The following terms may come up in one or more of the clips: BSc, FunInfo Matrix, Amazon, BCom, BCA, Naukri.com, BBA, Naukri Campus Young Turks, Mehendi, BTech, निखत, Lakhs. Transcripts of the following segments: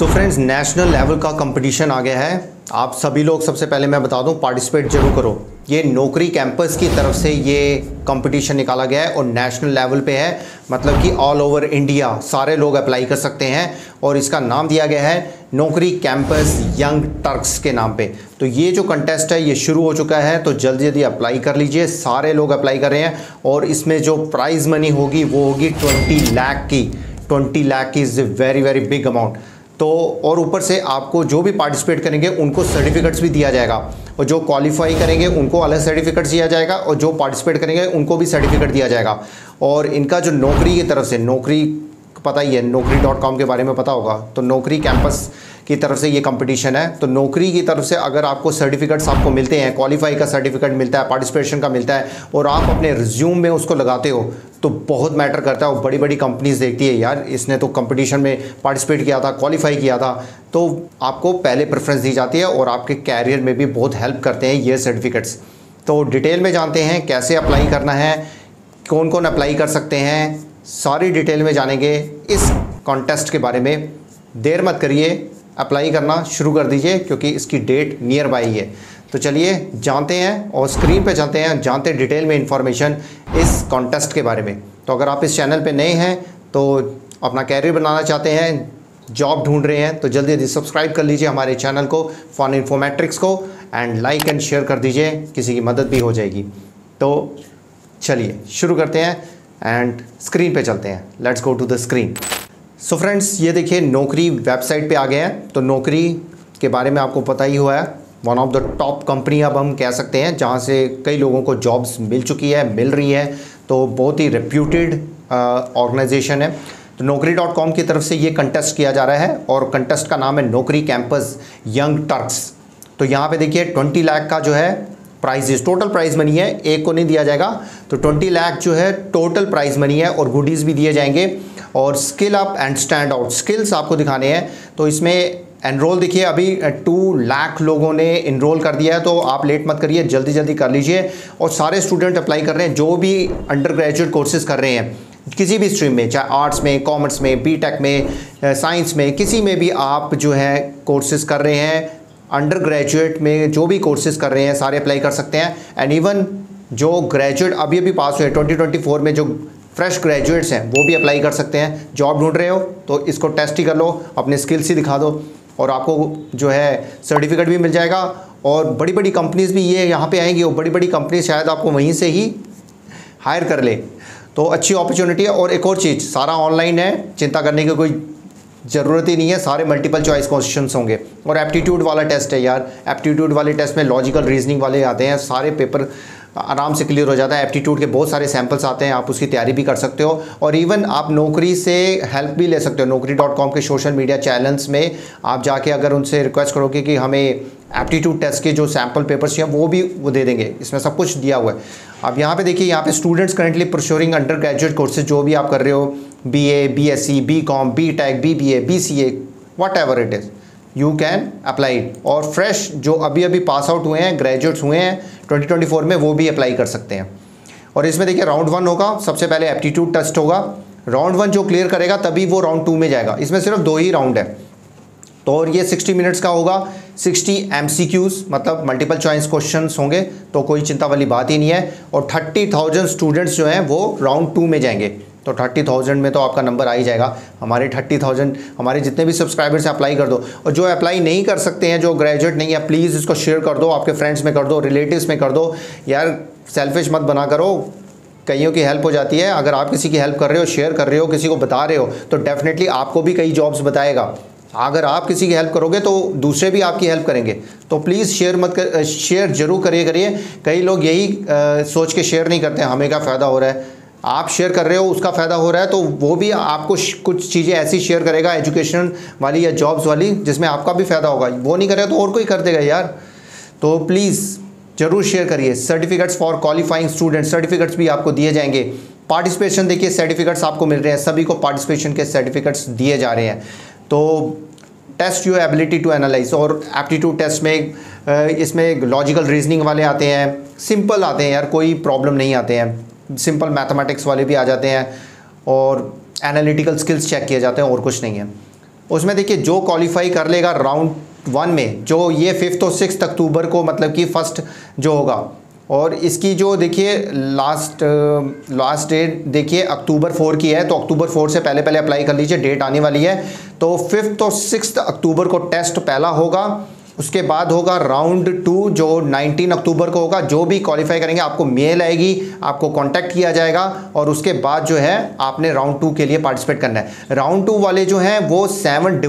सो friends, national level का competition आ गया है। आप सभी लोग, सबसे पहले मैं बता दूं, पार्टिसिपेट जरूर करो। ये नौकरी कैंपस की तरफ से ये कंपटीशन निकाला गया है और नेशनल लेवल पे है, मतलब कि ऑल ओवर इंडिया सारे लोग अप्लाई कर सकते हैं। और इसका नाम दिया गया है नौकरी कैंपस यंग टर्क्स के नाम पे। तो ये जो कंटेस्ट है ये शुरू हो चुका है, तो जल्दी जल्दी अप्लाई कर लीजिए। सारे लोग अप्लाई कर रहे हैं और इसमें जो प्राइज़ मनी होगी वो होगी 20 लाख की। 20 lakh is very very big amount. तो और ऊपर से आपको जो भी पार्टिसिपेट करेंगे उनको सर्टिफिकेट्स भी दिया जाएगा, और जो क्वालिफाई करेंगे उनको अलग सर्टिफिकेट्स दिया जाएगा और जो पार्टिसिपेट करेंगे उनको भी सर्टिफिकेट दिया जाएगा। और इनका जो नौकरी की तरफ से, नौकरी पता ही है, Naukri.com के बारे में पता होगा, तो नौकरी कैंपस की तरफ से ये कंपटीशन है। तो नौकरी की तरफ से अगर आपको सर्टिफिकेट्स आपको मिलते हैं, क्वालिफाई का सर्टिफिकेट मिलता है, पार्टिसिपेशन का मिलता है, और आप अपने रिज्यूम में उसको लगाते हो तो बहुत मैटर करता है। और बड़ी बड़ी कंपनीज देखती है, यार इसने तो कंपटीशन में पार्टिसिपेट किया था, क्वालिफाई किया था, तो आपको पहले प्रेफरेंस दी जाती है और आपके कैरियर में भी बहुत हेल्प करते हैं ये सर्टिफिकेट्स। तो डिटेल में जानते हैं कैसे अप्लाई करना है, कौन कौन अप्लाई कर सकते हैं, सारी डिटेल में जानेंगे इस कॉन्टेस्ट के बारे में। देर मत करिए, अप्लाई करना शुरू कर दीजिए क्योंकि इसकी डेट नियर बाई है। तो चलिए जानते हैं और स्क्रीन पे चलते हैं, जानते डिटेल में इंफॉर्मेशन इस कॉन्टेस्ट के बारे में। तो अगर आप इस चैनल पे नए हैं, तो अपना कैरियर बनाना चाहते हैं, जॉब ढूंढ रहे हैं, तो जल्दी जल्दी सब्सक्राइब कर लीजिए हमारे चैनल को Funinfo Matrix को, एंड लाइक एंड शेयर कर दीजिए, किसी की मदद भी हो जाएगी। तो चलिए शुरू करते हैं एंड स्क्रीन पे चलते हैं। Let's go to the screen. So friends, ये देखिए नौकरी वेबसाइट पे आ गए हैं। तो नौकरी के बारे में आपको पता ही हुआ है, one of the top company अब हम कह सकते हैं, जहाँ से कई लोगों को जॉब्स मिल चुकी है, मिल रही है। तो बहुत ही रेप्यूटेड ऑर्गेनाइजेशन है। तो Naukri.com की तरफ से ये कंटेस्ट किया जा रहा है और कंटेस्ट का नाम है नौकरी कैंपस यंग टर्क्स। तो यहाँ पे देखिए 20 लाख का जो है प्राइजेस, टोटल प्राइज मनी है, एक को नहीं दिया जाएगा। तो 20 लाख जो है टोटल प्राइज मनी है और गुडीज़ भी दिए जाएंगे और skill up and stand out skills आपको दिखाने हैं। तो इसमें एनरोल देखिए, अभी 2 लाख लोगों ने इनरोल कर दिया है, तो आप लेट मत करिए, जल्दी जल्दी कर लीजिए। और सारे स्टूडेंट अप्लाई कर रहे हैं जो भी अंडर ग्रेजुएट कोर्सेज कर रहे हैं, किसी भी स्ट्रीम में, चाहे आर्ट्स में, कॉमर्स में, बीटेक में, साइंस में, किसी में भी आप जो है कोर्सेज कर रहे हैं, अंडर ग्रेजुएट में जो भी कोर्सेज कर रहे हैं सारे अप्लाई कर सकते हैं। एंड इवन जो ग्रेजुएट अभी अभी पास हुए 2024 में, जो फ्रेश ग्रेजुएट्स हैं वो भी अप्लाई कर सकते हैं। जॉब ढूंढ रहे हो तो इसको टेस्ट ही कर लो, अपने स्किल्स ही दिखा दो और आपको जो है सर्टिफिकेट भी मिल जाएगा। और बड़ी बड़ी कंपनीज़ भी ये यहाँ पे आएंगी और बड़ी बड़ी कंपनी शायद आपको वहीं से ही हायर कर ले, तो अच्छी अपॉर्चुनिटी है। और एक और चीज़, सारा ऑनलाइन है, चिंता करने की कोई ज़रूरत ही नहीं है, सारे मल्टीपल चॉइस क्वेश्चंस होंगे। और एप्टीट्यूड वाला टेस्ट है यार, एप्टीट्यूड वाले टेस्ट में लॉजिकल रीजनिंग वाले आते हैं, सारे पेपर आराम से क्लियर हो जाता है। एप्टीट्यूड के बहुत सारे सैम्पल्स आते हैं, आप उसकी तैयारी भी कर सकते हो। और इवन आप नौकरी से हेल्प भी ले सकते हो, Naukri.com के सोशल मीडिया चैनल्स में आप जाके अगर उनसे रिक्वेस्ट करोगे कि हमें एप्टीट्यूड टेस्ट के जो सैम्पल पेपर्स हैं वो भी वो दे देंगे, इसमें सब कुछ दिया हुआ है। अब यहाँ पे देखिए, यहाँ पे students currently pursuing under graduate courses, जो भी आप कर रहे हो, BA, BSc, BCom, BTech, BBA, BCA, whatever it is, you can apply it। और फ्रेश जो अभी अभी पास आउट हुए हैं, ग्रेजुएट्स हुए हैं 2024 में, वो भी अप्लाई कर सकते हैं। और इसमें देखिए राउंड 1 होगा, सबसे पहले एप्टीट्यूड टेस्ट होगा। राउंड 1 जो क्लियर करेगा तभी वो राउंड 2 में जाएगा। इसमें सिर्फ 2 ही राउंड है। तो और ये 60 मिनट्स का होगा, 60 MCQs, मतलब मल्टीपल चॉइस क्वेश्चंस होंगे, तो कोई चिंता वाली बात ही नहीं है। और 30,000 स्टूडेंट्स जो हैं वो राउंड 2 में जाएंगे। तो 30,000 में तो आपका नंबर आ ही जाएगा। हमारे 30,000, हमारे जितने भी सब्सक्राइबर्स हैं, अप्लाई कर दो। और जो अप्लाई नहीं कर सकते हैं, जो ग्रेजुएट नहीं है, प्लीज़ इसको शेयर कर दो, आपके फ्रेंड्स में कर दो, रिलेटिव्स में कर दो। यार सेल्फिश मत बना करो, कईयों की हेल्प हो जाती है। अगर आप किसी की हेल्प कर रहे हो, शेयर कर रहे हो, किसी को बता रहे हो, तो डेफिनेटली आपको भी कई जॉब्स बताएगा। अगर आप किसी की हेल्प करोगे तो दूसरे भी आपकी हेल्प करेंगे। तो प्लीज़ शेयर शेयर जरूर करिए। कई लोग यही सोच के शेयर नहीं करते हैं, हमें क्या फ़ायदा हो रहा है। आप शेयर कर रहे हो, उसका फ़ायदा हो रहा है, तो वो भी आपको कुछ चीज़ें ऐसी शेयर करेगा, एजुकेशन वाली या जॉब्स वाली, जिसमें आपका भी फ़ायदा होगा। वो नहीं करेगा तो और कोई कर देगा यार। तो प्लीज़ ज़रूर शेयर करिए। Certificates for qualifying student, certificates भी आपको दिए जाएंगे। पार्टिसिपेशन देखिए, सर्टिफिकेट्स आपको मिल रहे हैं, सभी को पार्टिसिपेशन के सर्टिफिकेट्स दिए जा रहे हैं। तो test your ability to analyse, और एप्टीट्यूड टेस्ट में इसमें लॉजिकल रीजनिंग वाले आते हैं, सिंपल आते हैं यार, कोई प्रॉब्लम नहीं आते हैं। सिंपल मैथमेटिक्स वाले भी आ जाते हैं और एनालिटिकल स्किल्स चेक किए जाते हैं, और कुछ नहीं है। उसमें देखिए जो क्वालिफाई कर लेगा राउंड 1 में, जो ये 5th और 6th अक्टूबर को मतलब कि फर्स्ट जो होगा, और इसकी जो देखिए लास्ट डेट देखिए अक्टूबर 4 की है, तो अक्टूबर 4 से पहले अप्लाई कर लीजिए, डेट आने वाली है। तो 5th और 6th अक्टूबर को टेस्ट पहला होगा, उसके बाद होगा राउंड 2 जो 19 अक्टूबर को होगा। जो भी क्वालिफाई करेंगे आपको मेल आएगी, आपको कांटेक्ट किया जाएगा, और उसके बाद जो है आपने राउंड 2 के लिए पार्टिसिपेट करना है। राउंड 2 वाले जो हैं वो 7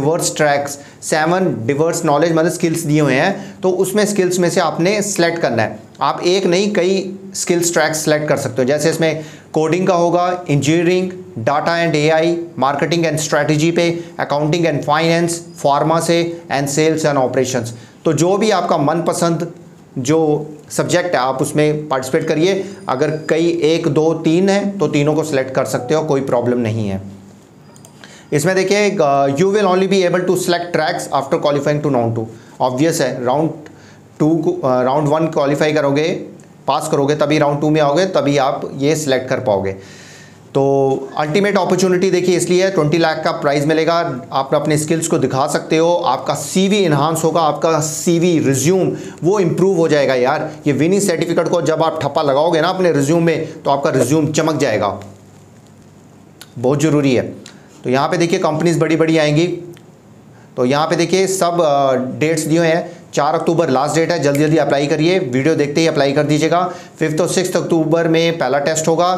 डिवर्स नॉलेज मतलब स्किल्स दिए हुए हैं, तो उसमें स्किल्स में से आपने सेलेक्ट करना है। आप एक नहीं कई स्किल्स ट्रैक्स सेलेक्ट कर सकते हो, जैसे इसमें कोडिंग का होगा, engineering, data and AI, marketing and strategy पे, अकाउंटिंग एंड फाइनेंस, फार्मा से, एंड सेल्स एंड ऑपरेशंस। तो जो भी आपका मनपसंद जो सब्जेक्ट है आप उसमें पार्टिसिपेट करिए। अगर कई 1, 2, 3 है तो तीनों को सिलेक्ट कर सकते हो, कोई प्रॉब्लम नहीं है। इसमें देखिए you will only be able to select tracks after qualifying to round 2। Obvious है, राउंड 2 राउंड 1 क्वालिफाई करोगे, पास करोगे तभी राउंड 2 में आओगे, तभी आप ये सिलेक्ट कर पाओगे। तो अल्टीमेट अपॉर्चुनिटी देखिए इसलिए 20 लाख का प्राइज़ मिलेगा। आप अपने स्किल्स को दिखा सकते हो, आपका सीवी इन्हांस होगा, आपका सीवी रिज्यूम वो इम्प्रूव हो जाएगा। यार ये विनिंग सर्टिफिकेट को जब आप ठप्पा लगाओगे ना अपने रिज्यूम में, तो आपका रिज्यूम चमक जाएगा, बहुत ज़रूरी है। तो यहाँ पर देखिए कंपनीज़ बड़ी बड़ी आएंगी, तो यहाँ पर देखिए सब डेट्स दिए हुए हैं। 4 अक्टूबर लास्ट डेट है, जल्दी अप्लाई करिए, वीडियो देखते ही अप्लाई कर दीजिएगा। 5th और 6th अक्टूबर में पहला टेस्ट होगा,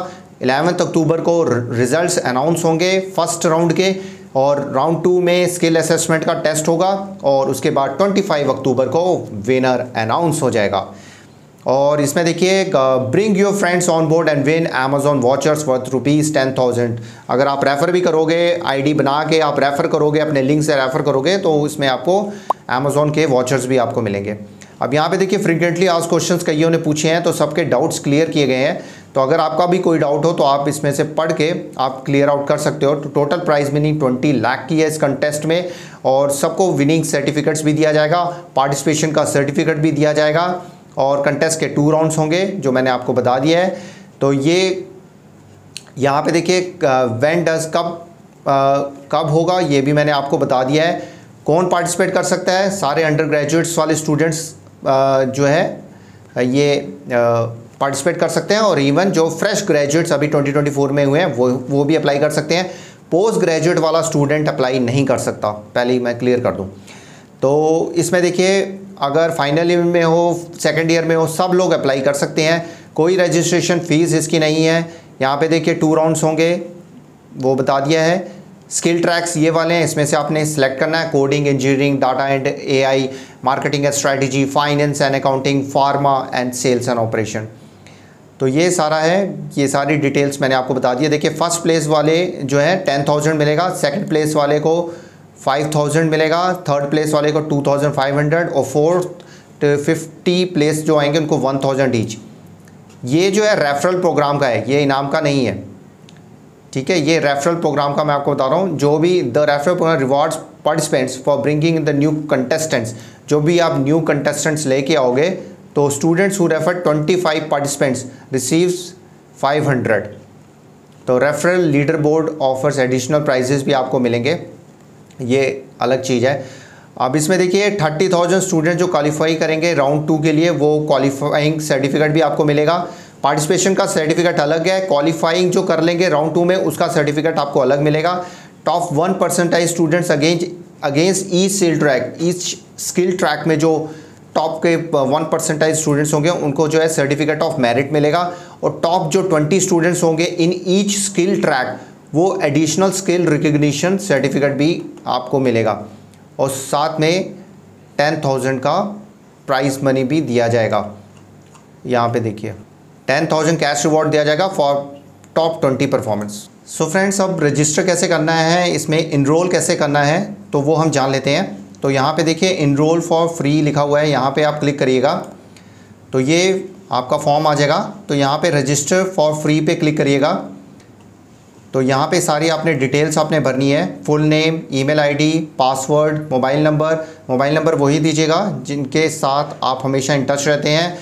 11th अक्टूबर को रिजल्ट्स अनाउंस होंगे फर्स्ट राउंड के, और राउंड 2 में स्किल असेसमेंट का टेस्ट होगा, और उसके बाद 25 अक्टूबर को विनर अनाउंस हो जाएगा। और इसमें देखिए bring your friends on board and win Amazon vouchers worth ₹10,000। अगर आप रेफ़र भी करोगे, आईडी बना के आप रेफ़र करोगे, अपने लिंक से रेफ़र करोगे, तो उसमें आपको अमेजोन के वाचर्स भी आपको मिलेंगे। अब यहाँ पे देखिए फ्रीक्वेंटली आज क्वेश्चंस कईयों ने पूछे हैं, तो सबके डाउट्स क्लियर किए गए हैं। तो अगर आपका भी कोई डाउट हो तो आप इसमें से पढ़ के आप क्लियर आउट कर सकते हो। तो टोटल प्राइस विनिंग 20 लाख की है इस कंटेस्ट में, और सबको विनिंग सर्टिफिकेट्स भी दिया जाएगा, पार्टिसिपेशन का सर्टिफिकेट भी दिया जाएगा, और कंटेस्ट के 2 राउंड्स होंगे जो मैंने आपको बता दिया है। तो ये यहाँ पे देखिए कब होगा ये भी मैंने आपको बता दिया है। कौन पार्टिसिपेट कर सकता है, सारे अंडर ग्रेजुएट्स वाले स्टूडेंट्स जो है ये पार्टिसिपेट कर सकते हैं, और इवन जो फ्रेश ग्रेजुएट्स अभी 2024 में हुए हैं वो भी अप्लाई कर सकते हैं। पोस्ट ग्रेजुएट वाला स्टूडेंट अप्लाई नहीं कर सकता, पहले ही मैं क्लियर कर दूँ। तो इसमें देखिए अगर फाइनल ईयर में हो, सेकेंड ईयर में हो, सब लोग अप्लाई कर सकते हैं, कोई रजिस्ट्रेशन फ़ीस इसकी नहीं है। यहाँ पे देखिए 2 राउंड्स होंगे वो बता दिया है। स्किल ट्रैक्स ये वाले हैं, इसमें से आपने सेलेक्ट करना है, coding, engineering, data and AI, marketing and strategy, finance and accounting, pharma and sales and operation. तो ये सारा है, ये सारी डिटेल्स मैंने आपको बता दी है। देखिए फर्स्ट प्लेस वाले जो है 10,000 मिलेगा, सेकेंड प्लेस वाले को 5,000 मिलेगा, थर्ड प्लेस वाले को 2,500, और 4th 50 प्लेस जो आएंगे उनको 1,000 ईच। ये जो है रेफरल प्रोग्राम का है, ये इनाम का नहीं है, ठीक है। ये रेफरल प्रोग्राम का मैं आपको बता रहा हूँ। जो भी the referral program rewards participants for bringing in the new contestants, जो भी आप न्यू कंटेस्टेंट्स लेके आओगे तो students who refer 25 participants receives 500। तो referral leader board offers additional prizes भी आपको मिलेंगे, ये अलग चीज़ है। अब इसमें देखिए 30,000 स्टूडेंट जो क्वालिफाई करेंगे राउंड 2 के लिए, वो क्वालिफाइंग सर्टिफिकेट भी आपको मिलेगा। पार्टिसिपेशन का सर्टिफिकेट अलग है, क्वालिफाइंग जो कर लेंगे राउंड 2 में उसका सर्टिफिकेट आपको अलग मिलेगा। Top 1% students against each skill track में जो टॉप के 1% स्टूडेंट्स होंगे उनको जो है सर्टिफिकेट ऑफ मेरिट मिलेगा, और टॉप जो 20 स्टूडेंट्स होंगे इन ईच स्किल ट्रैक वो एडिशनल स्किल रिकग्निशन सर्टिफिकेट भी आपको मिलेगा, और साथ में 10,000 का प्राइज मनी भी दिया जाएगा। यहाँ पे देखिए 10,000 कैश रिवॉर्ड दिया जाएगा for top 20 performance. So friends, अब रजिस्टर कैसे करना है, इसमें इनरोल कैसे करना है, तो वो हम जान लेते हैं। तो यहाँ पे देखिए इनरोल फॉर फ्री लिखा हुआ है, यहाँ पे आप क्लिक करिएगा तो ये आपका फॉर्म आ जाएगा। तो यहाँ पर रजिस्टर फॉर फ्री पे क्लिक करिएगा, तो यहाँ पे सारी आपने डिटेल्स आपने भरनी है, full name, email ID, password, mobile number. Mobile number वही दीजिएगा जिनके साथ आप हमेशा इन टच रहते हैं,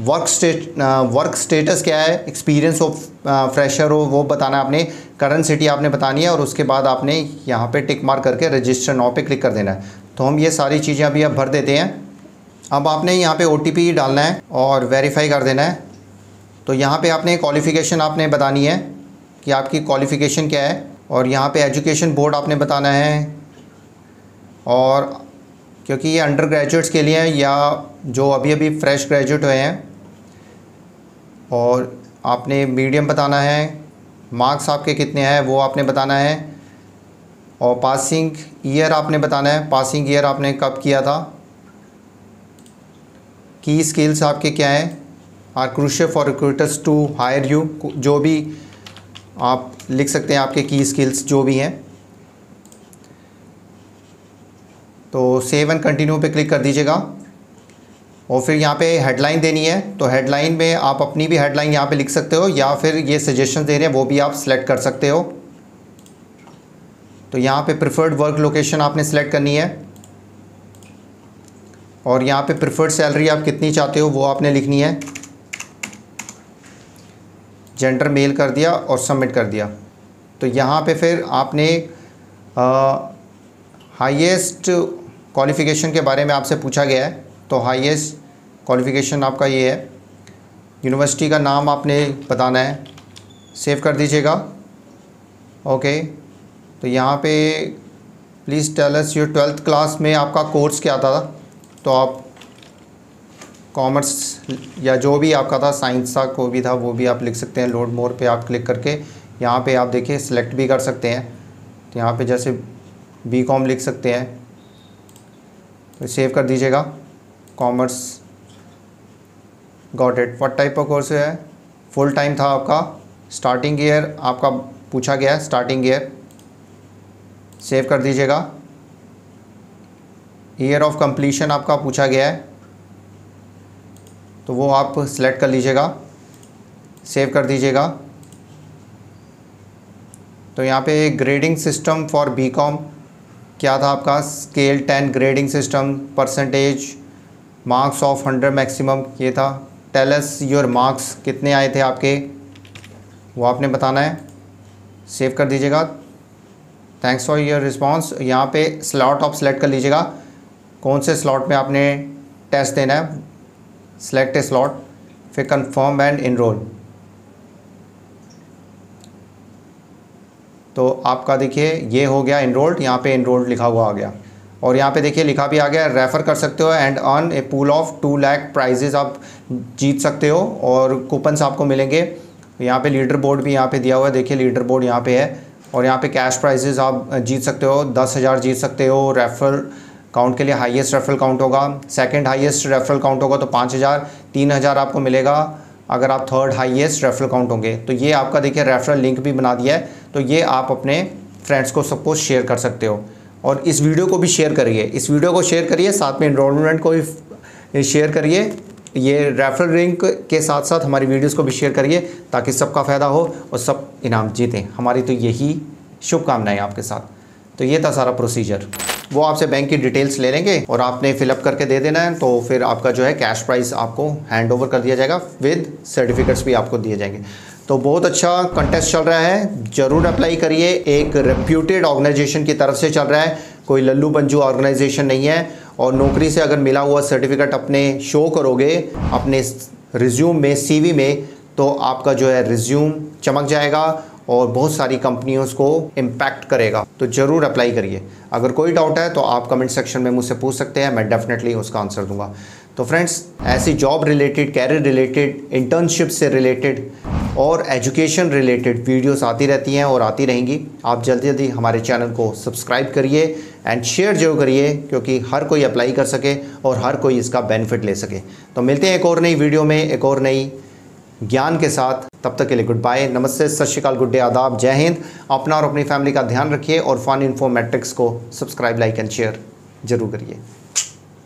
वर्क स्टेटस क्या है, एक्सपीरियंस ऑफ फ्रेशर हो वो बताना है आपने, करंट सिटी आपने बतानी है और उसके बाद आपने यहाँ पे टिक मार्क करके रजिस्टर नाउ पे क्लिक कर देना है। तो हम ये सारी चीज़ें अभी आप भर देते हैं। अब आपने यहाँ पे OTP डालना है और वेरीफाई कर देना है। तो यहाँ पे आपने क्वालिफ़िकेशन आपने बतानी है कि आपकी क्वालिफ़िकेशन क्या है, और यहाँ पे एजुकेशन बोर्ड आपने बताना है, और क्योंकि ये अंडर ग्रेजुएट्स के लिए है या जो अभी अभी फ्रेश ग्रेजुएट हुए हैं, और आपने मीडियम बताना है, मार्क्स आपके कितने हैं वो आपने बताना है, और पासिंग ईयर आपने बताना है, पासिंग ईयर आपने कब किया था। की स्किल्स आपके क्या हैं, are crucial for recruiters to hire you, जो भी आप लिख सकते हैं आपके की स्किल्स जो भी हैं। तो सेव एंड कंटिन्यू पे क्लिक कर दीजिएगा, और फिर यहाँ पे हेडलाइन देनी है। तो हेडलाइन में आप अपनी भी हेडलाइन यहाँ पे लिख सकते हो, या फिर ये सजेशन दे रहे हैं वो भी आप सेलेक्ट कर सकते हो। तो यहाँ पे प्रेफर्ड वर्क लोकेशन आपने सेलेक्ट करनी है, और यहाँ पे प्रेफर्ड सैलरी आप कितनी चाहते हो वो आपने लिखनी है। जेंडर मेल कर दिया और सबमिट कर दिया। तो यहाँ पे फिर आपने हाईएस्ट क्वालिफ़िकेशन के बारे में आपसे पूछा गया है। तो हाईएस्ट क्वालिफ़िकेशन आपका ये है। यूनिवर्सिटी का नाम आपने बताना है, सेव कर दीजिएगा। ओके, तो यहाँ पे please tell us your 12th class में आपका कोर्स क्या था। तो आप कॉमर्स या जो भी आपका था, साइंस का कोई भी था वो भी आप लिख सकते हैं। लोड मोर पे आप क्लिक करके यहाँ पे आप देखिए सिलेक्ट भी कर सकते हैं। तो यहाँ पे जैसे बीकॉम लिख सकते हैं, तो सेव कर दीजिएगा। Commerce, got it. What type of course है, फुल टाइम था आपका। स्टार्टिंग ईयर आपका पूछा गया है, स्टार्टिंग ईयर सेव कर दीजिएगा। ईयर ऑफ कंप्लीशन आपका पूछा गया है, तो वो आप सेलेक्ट कर लीजिएगा, सेव कर दीजिएगा। तो यहाँ पे ग्रेडिंग सिस्टम फॉर बीकॉम क्या था आपका, scale 10 grading system, percentage, marks of 100 maximum ये था। टेल अस योर मार्क्स कितने आए थे आपके वो आपने बताना है, सेव कर दीजिएगा। Thanks for your response. यहाँ पे स्लॉट आप सेलेक्ट कर लीजिएगा, कौन से स्लॉट में आपने टेस्ट देना है, सेलेक्ट ए स्लॉट, फिर कंफर्म एंड इनरोल। तो आपका देखिए ये हो गया इनरोल्ड, यहाँ पे इनरोल्ड लिखा हुआ आ गया, और यहाँ पे देखिए लिखा भी आ गया रेफ़र कर सकते हो and earn a pool of 2 lakh prizes आप जीत सकते हो और कूपन्स आपको मिलेंगे। यहाँ पे लीडर बोर्ड भी यहाँ पे दिया हुआ है, देखिए लीडर बोर्ड यहाँ पे है, और यहाँ पे कैश प्राइजेज़ आप जीत सकते हो, 10,000 जीत सकते हो। रेफ़रल काउंट के लिए हाईएस्ट रेफ़रल काउंट होगा, सेकंड हाईएस्ट रेफ़रल काउंट होगा तो 5,000, 3,000 आपको मिलेगा अगर आप थर्ड हाईएस्ट रेफ़रल काउंट होंगे। तो ये आपका देखिए रेफ़रल लिंक भी बना दिया है, तो ये आप अपने फ्रेंड्स को सबको शेयर कर सकते हो। और इस वीडियो को भी शेयर करिए, इस वीडियो को शेयर करिए, साथ में इनरोलमेंट को भी शेयर करिए, ये रेफ़रल लिंक के साथ साथ हमारी वीडियोस को भी शेयर करिए ताकि सबका फ़ायदा हो और सब इनाम जीतें। हमारी तो यही शुभकामनाएं आपके साथ। तो ये था सारा प्रोसीजर, वो आपसे बैंक की डिटेल्स ले लेंगे और आपने फिलअप करके दे देना है। तो फिर आपका जो है कैश प्राइस आपको हैंड ओवर कर दिया जाएगा, विद सर्टिफिकेट्स भी आपको दिए जाएंगे। तो बहुत अच्छा कंटेस्ट चल रहा है, ज़रूर अप्लाई करिए। एक रेप्यूटेड ऑर्गेनाइजेशन की तरफ से चल रहा है, कोई लल्लू पंजू ऑर्गेनाइजेशन नहीं है। और नौकरी से अगर मिला हुआ सर्टिफिकेट अपने शो करोगे अपने रिज्यूम में, CV में, तो आपका जो है रिज्यूम चमक जाएगा और बहुत सारी कंपनियों को इम्पैक्ट करेगा। तो ज़रूर अप्लाई करिए। अगर कोई डाउट है तो आप कमेंट सेक्शन में मुझसे पूछ सकते हैं, मैं डेफिनेटली उसका आंसर दूंगा। तो फ्रेंड्स, ऐसी job related, career related, internship से रिलेटेड और एजुकेशन रिलेटेड वीडियोस आती रहती हैं और आती रहेंगी। आप जल्दी जल्दी हमारे चैनल को सब्सक्राइब करिए एंड शेयर जरूर करिए, क्योंकि हर कोई अप्लाई कर सके और हर कोई इसका बेनिफिट ले सके। तो मिलते हैं एक और नई वीडियो में, एक और नई ज्ञान के साथ। तब तक के लिए गुड बाय, नमस्ते, सत श्री अकाल, गुड डे, आदाब, जय हिंद। अपना और अपनी फैमिली का ध्यान रखिए और फन इन्फो मैट्रिक्स को सब्सक्राइब, लाइक एंड शेयर जरूर करिए।